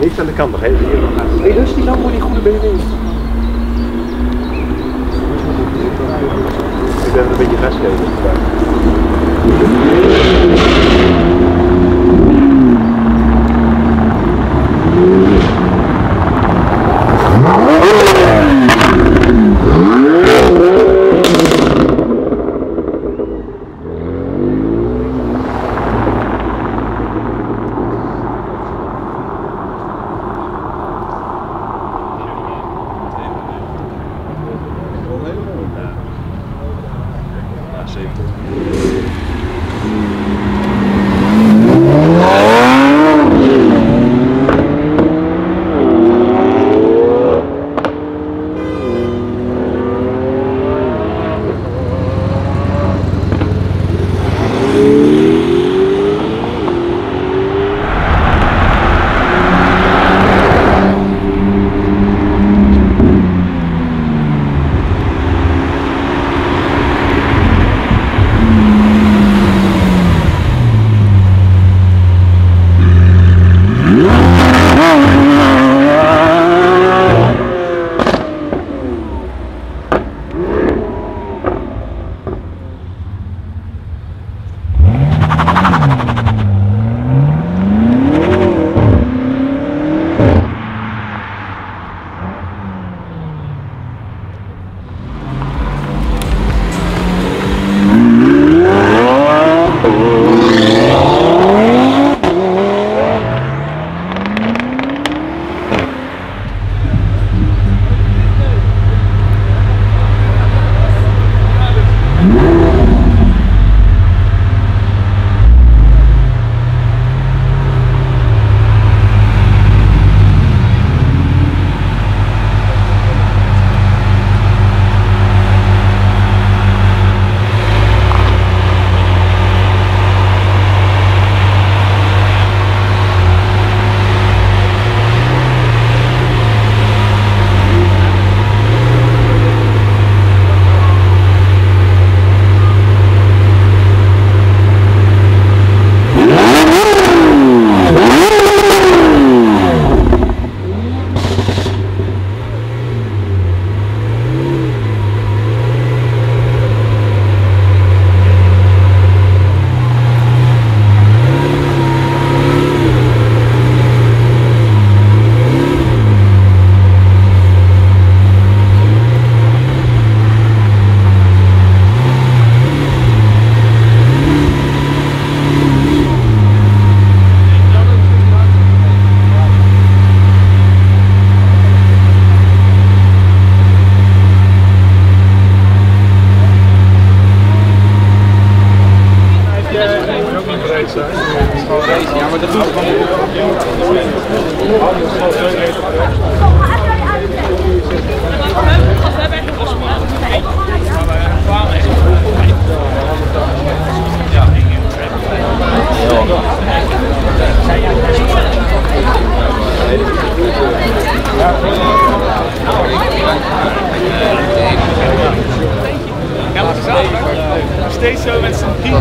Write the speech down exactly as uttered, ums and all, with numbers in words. Niks aan de kant nog even hier. Hé, hey, dus die dan voor die goede benen. Ik ben een beetje vastgeven. Steeds zo met zijn piek.